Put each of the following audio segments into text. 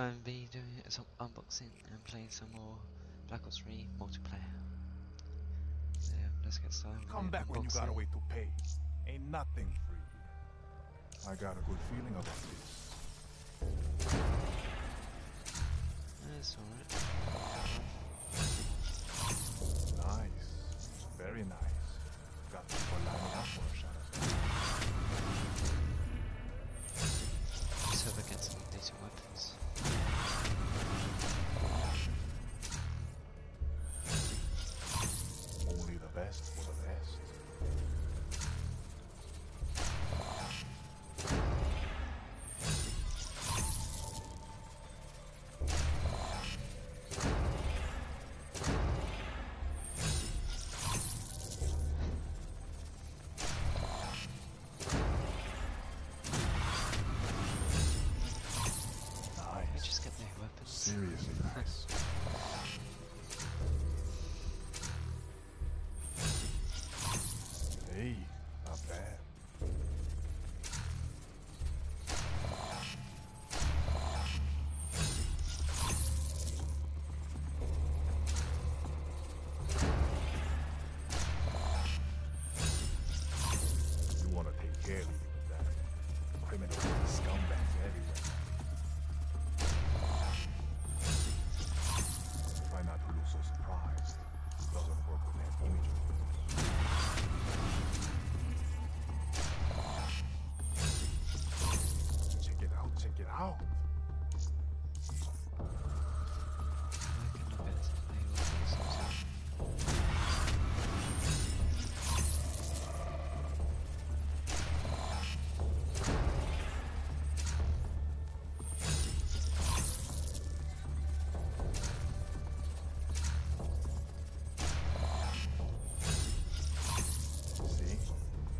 going to be doing some unboxing and playing some more Black Ops 3 multiplayer. So let's get started. Come back when you got a way to pay. Ain't nothing free here. I got a good feeling about this. That's alright. Nice. Very nice. Got this for lining up for a shot. Let's hope I get some decent weapons. Only the best for the best. Seriously nice. Hey, not bad. You want to take care of you with that. Criminals and scumbags everywhere. So surprised. It doesn't work with that Voyager. Check it out, check it out.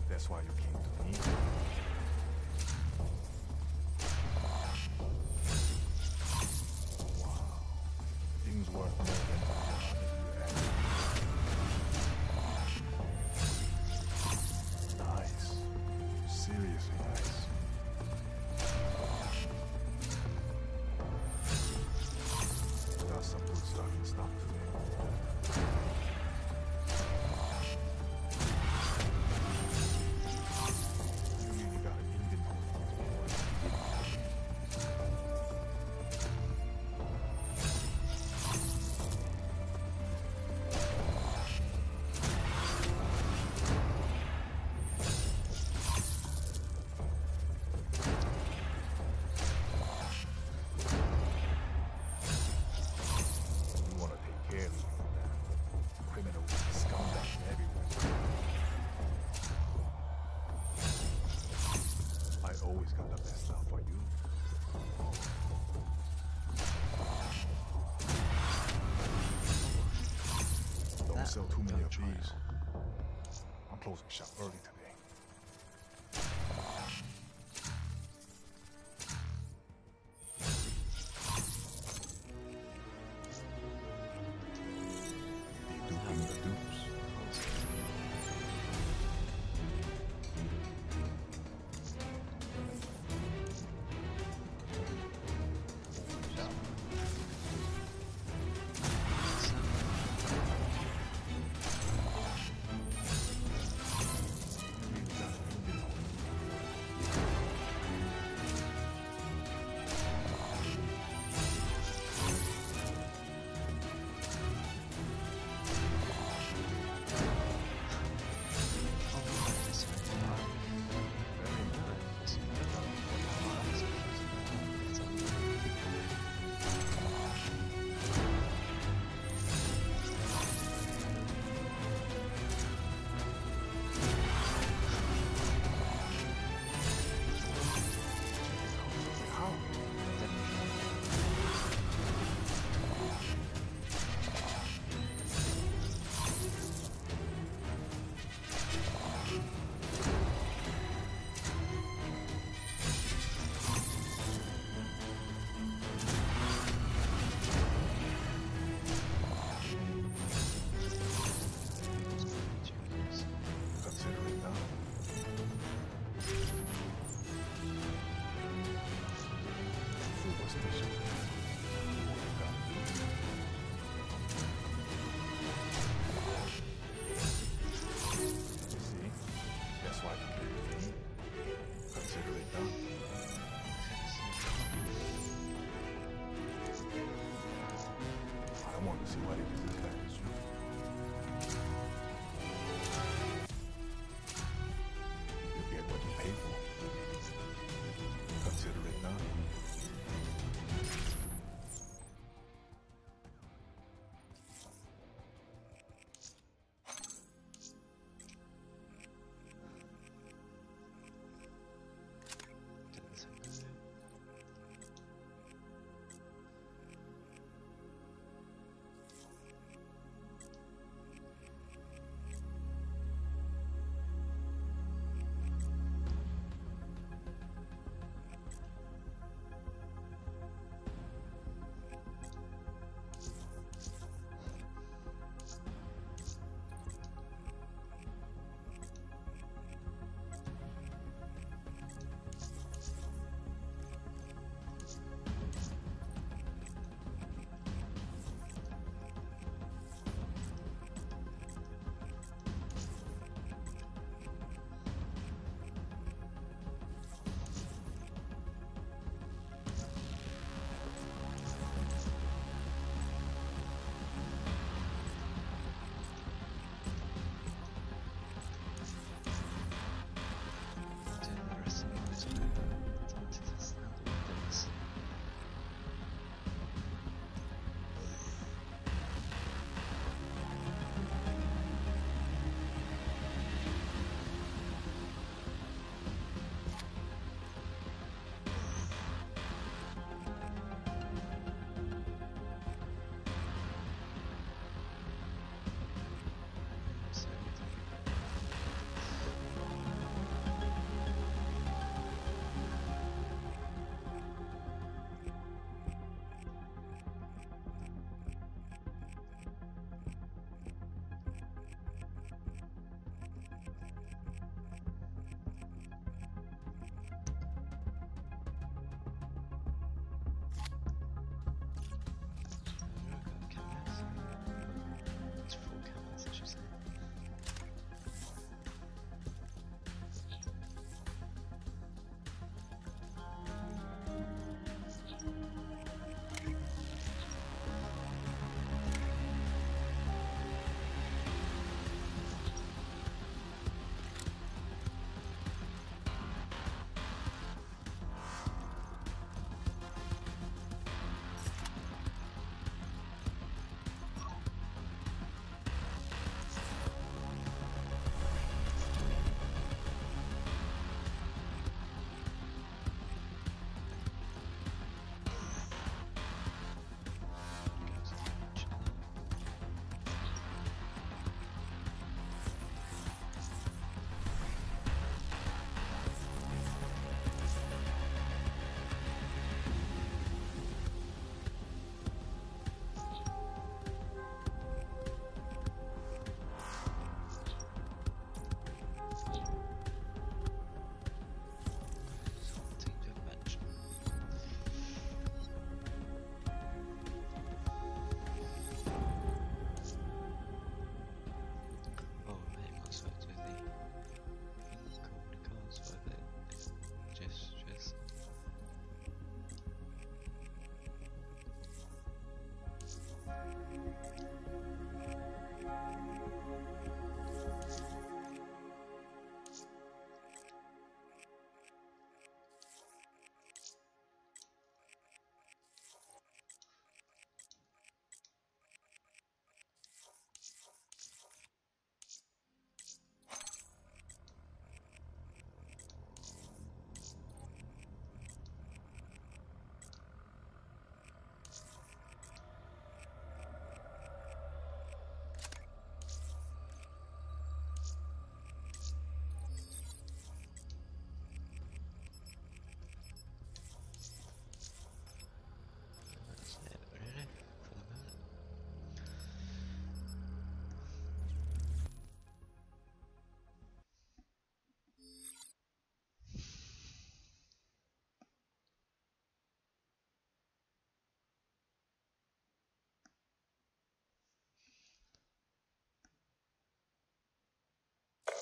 That's why you came to me. Wow. Things work more than you had. Nice. Seriously nice. That's some good starting stuff today. Always got the best stuff for you. Don't sell too many of these. I'm closing shop early today. They do bring the dupes. I want to see what it is this guy is doing. You get what you pay for. Consider it now.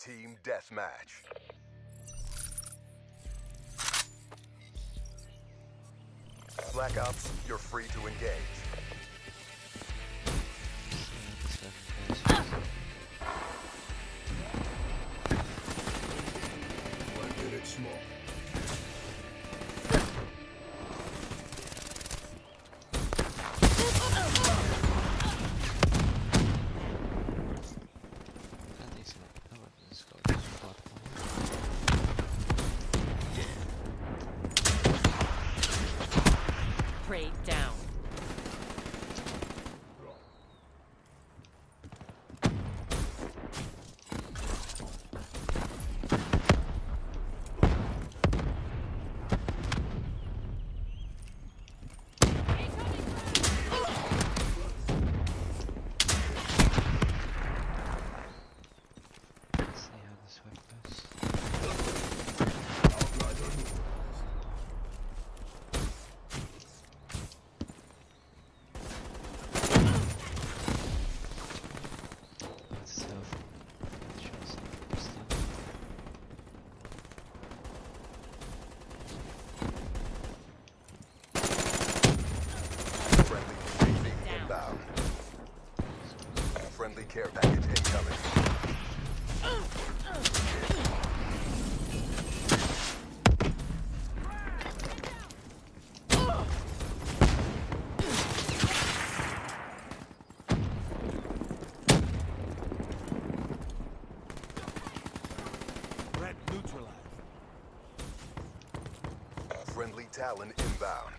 Team Deathmatch. Black Ops, you're free to engage. care package incoming. Red neutralized. Friendly Talon inbound.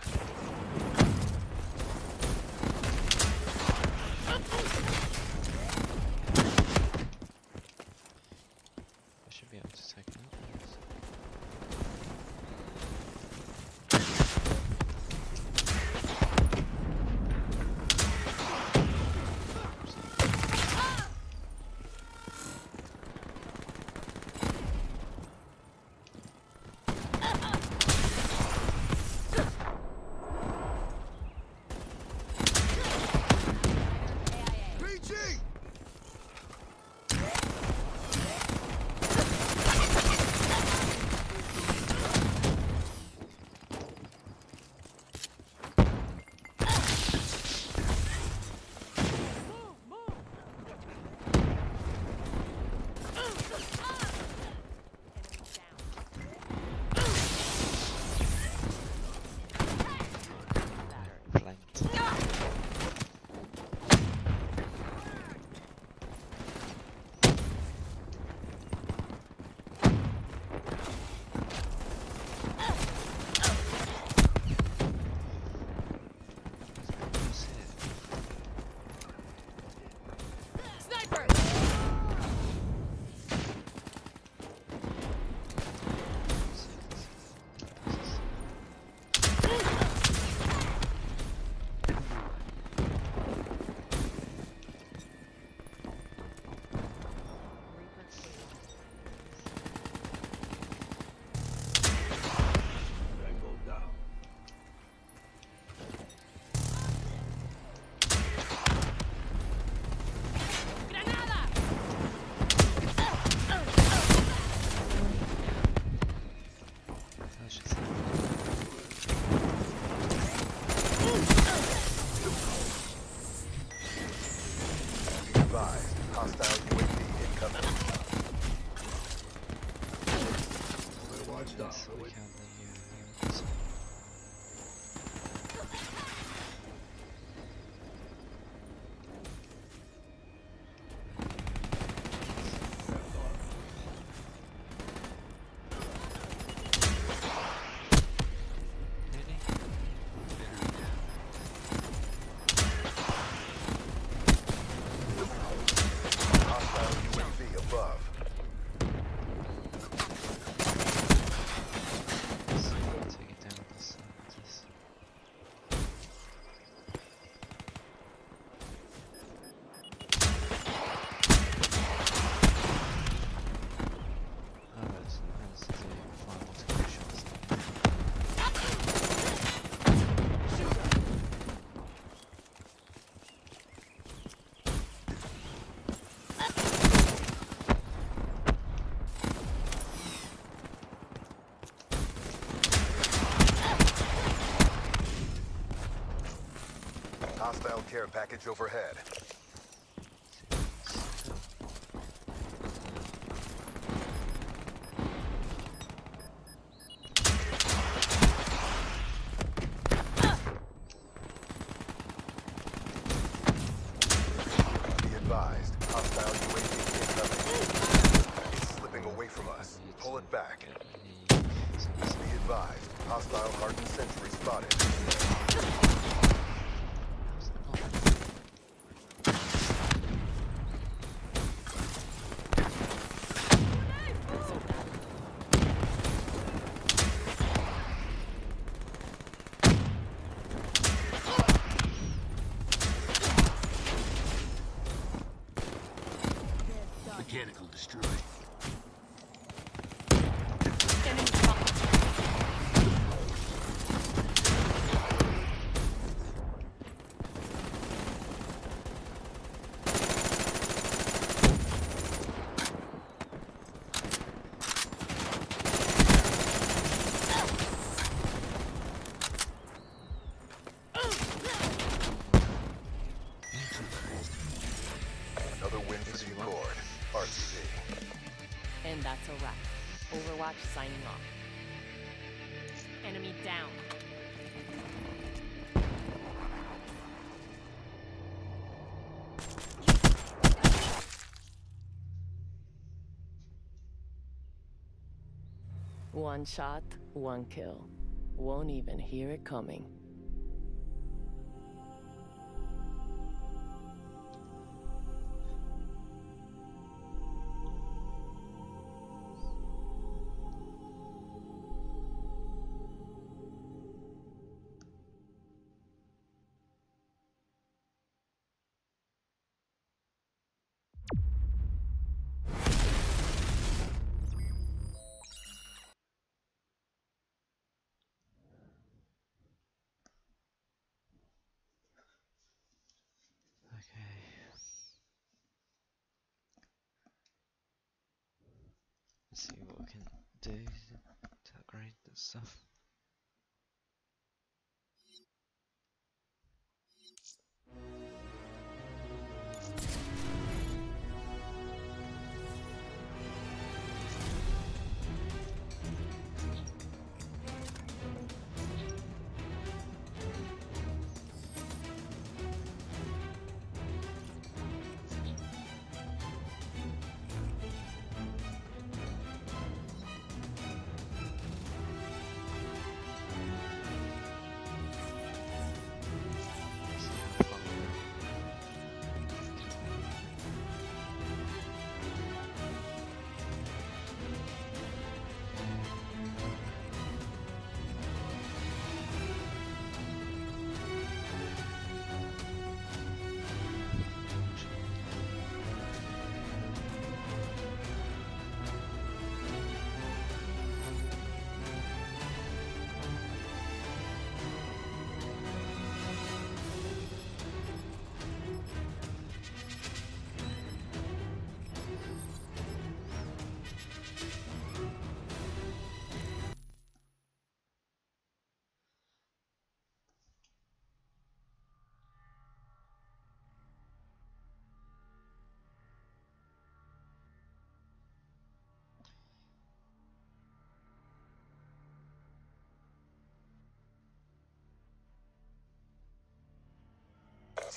Hostile care package overhead. Be advised, hostile UAV is slipping away from us. Pull it back. Be advised, hostile hardened sentry spotted. Mechanical destroyed. Another RPG. And that's a wrap. Overwatch signing off. Enemy down. One shot, one kill. Won't even hear it coming. See what we can do to upgrade this stuff.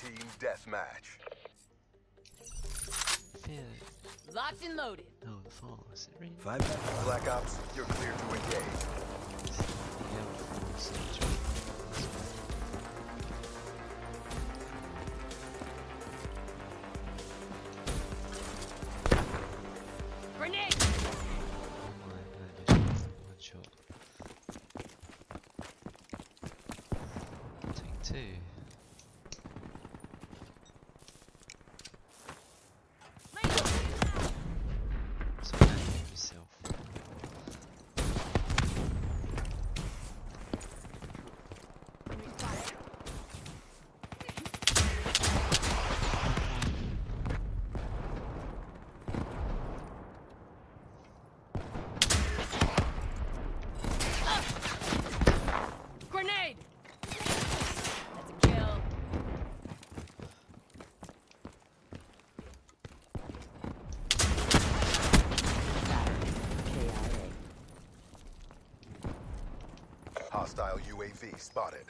Team deathmatch. Yeah. Locked and loaded. Oh, the fall. Is it raining? 5 minutes. Black Ops, you're clear to engage. Hostile UAV spotted.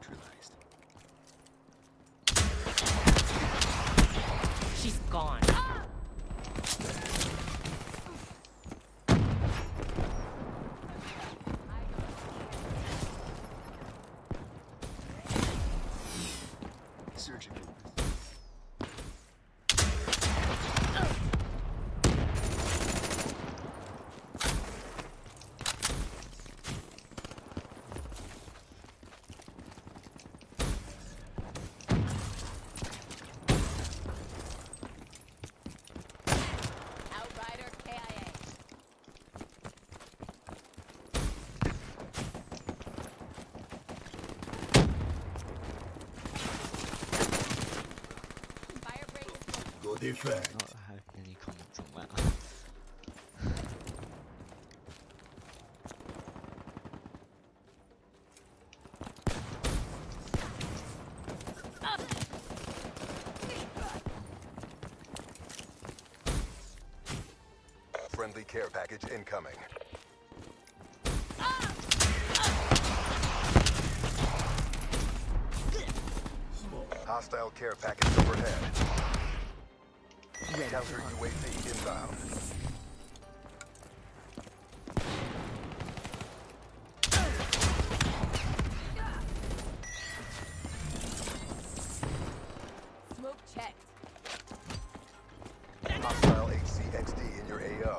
neutralized. She's gone. Surgical. Defect. I don't have any comments on that. Friendly care package incoming. Hostile care package overhead. Counter UAV inbound. Smoke checked. Hostile HCXD in your AO.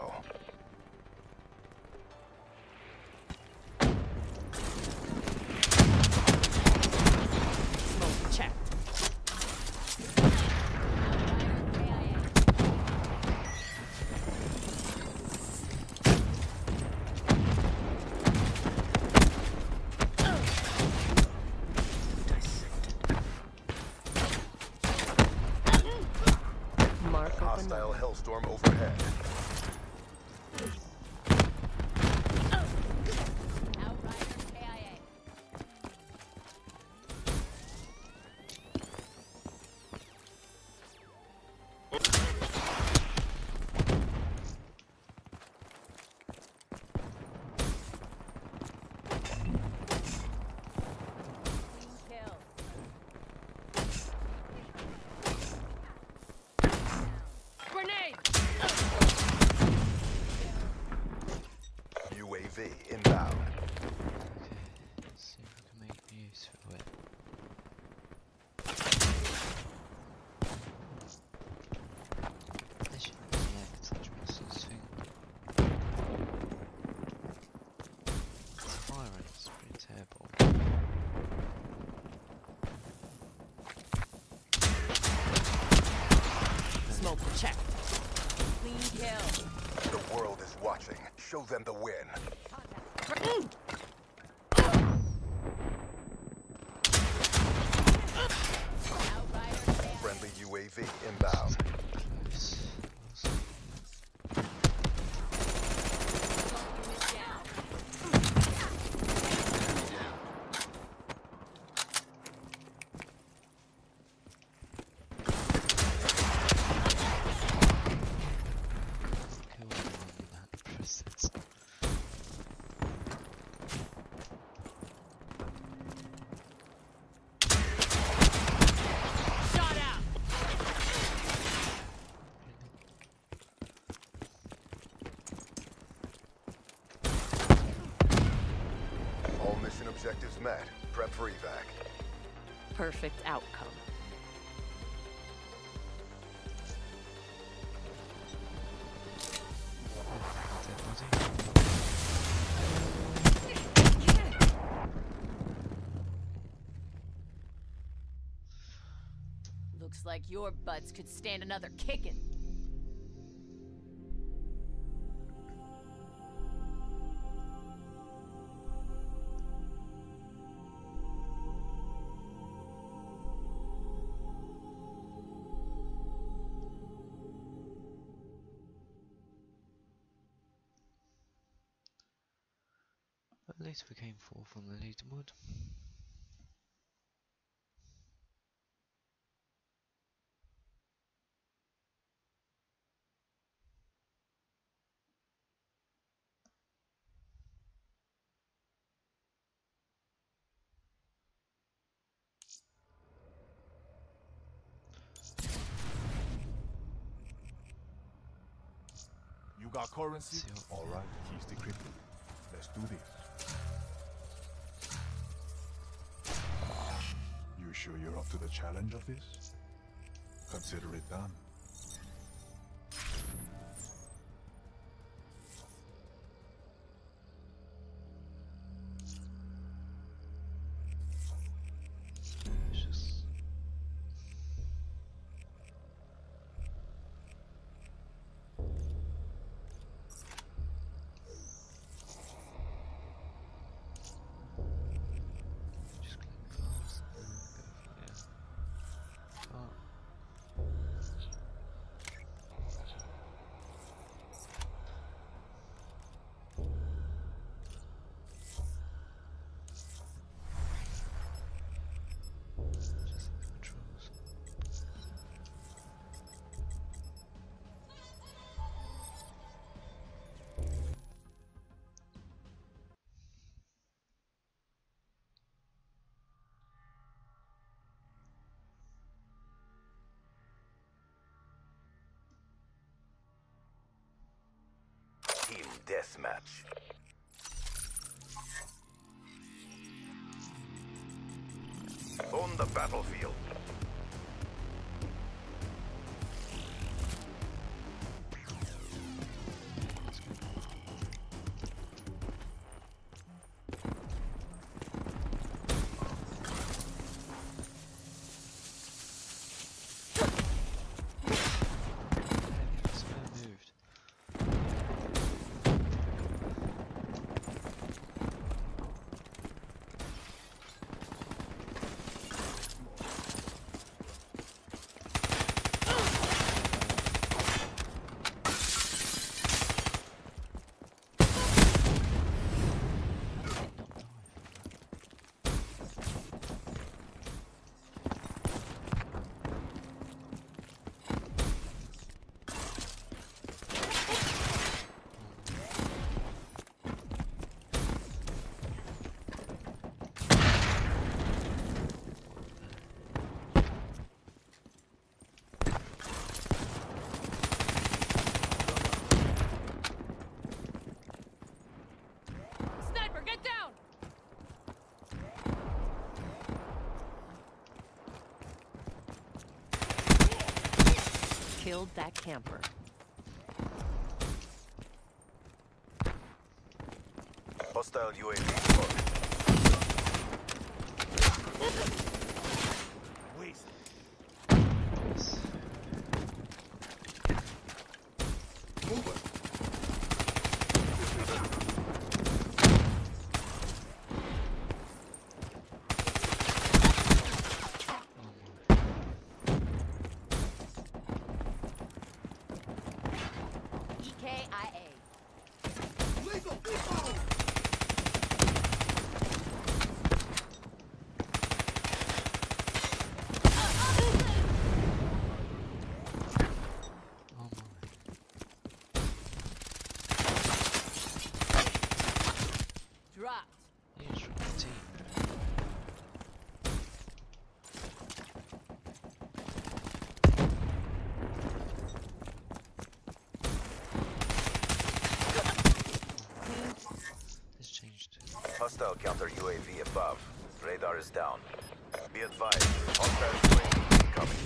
Smoke checked. Hostile hellstorm overhead. Outrider KIA. Kill. UAV inbound. Okay, let's see if I can make use of it. I should have left such missiles thing. The fire rate's pretty terrible. Smoke check. Clean kill. The world is watching. Show them the win. Friendly UAV inbound. Objectives met. Prep for evac. Perfect outcome. Looks like your butts could stand another kicking. At least we came fourth on the leaderboard. You got currency? All right, here's the crypto. Let's do this. You sure you're up to the challenge of this? Consider it done. Deathmatch. On the battlefield. Killed that camper. Hostile UAV. Waste. Hostile counter UAV above. Radar is down. Be advised, hostile UAV incoming.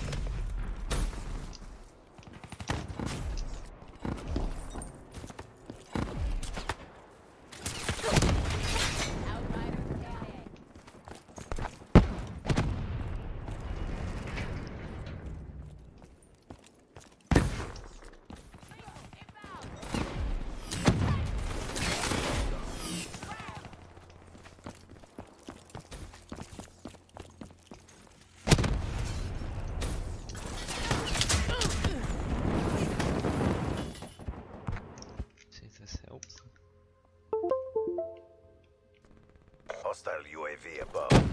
Hostile UAV above.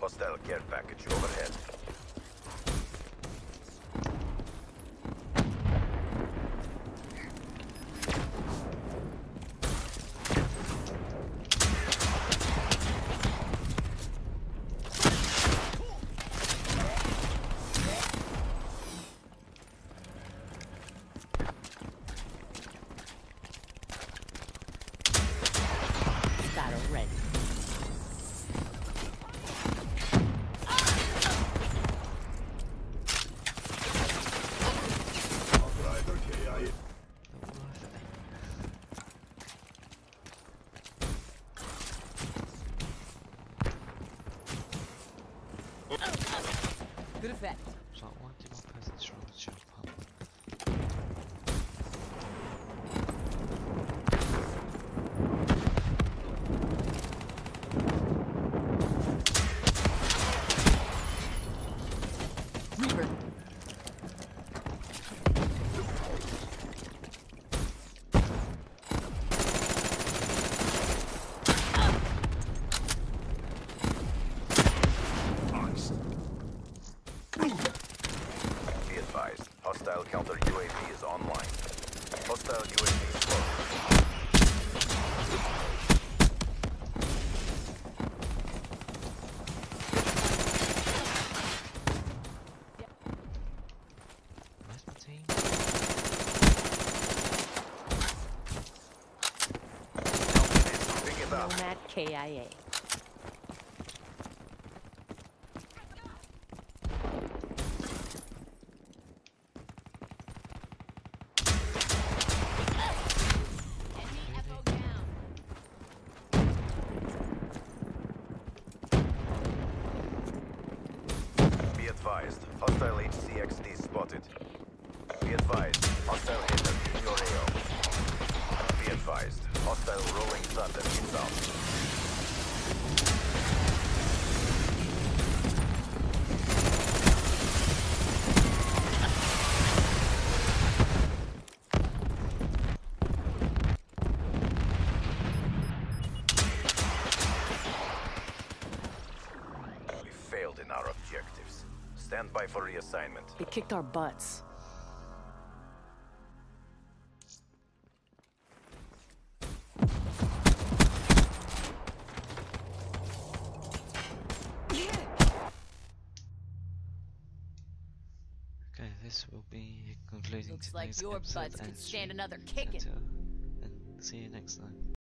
Hostile care package overhead. ready. Good effect. So I want to go past the shore with you. Hostile counter UAV is online. Hostile UAV is closed. Where's my team? Nomad KIA. Hostile HCXD spotted. Be advised, hostile hit in your AO. Be advised, hostile rolling thunder inbound. We failed in our objectives. Stand by for reassignment. They kicked our butts. Okay, this will be concluding today's episode. Looks like your butts could stand another kicking. And see you next time.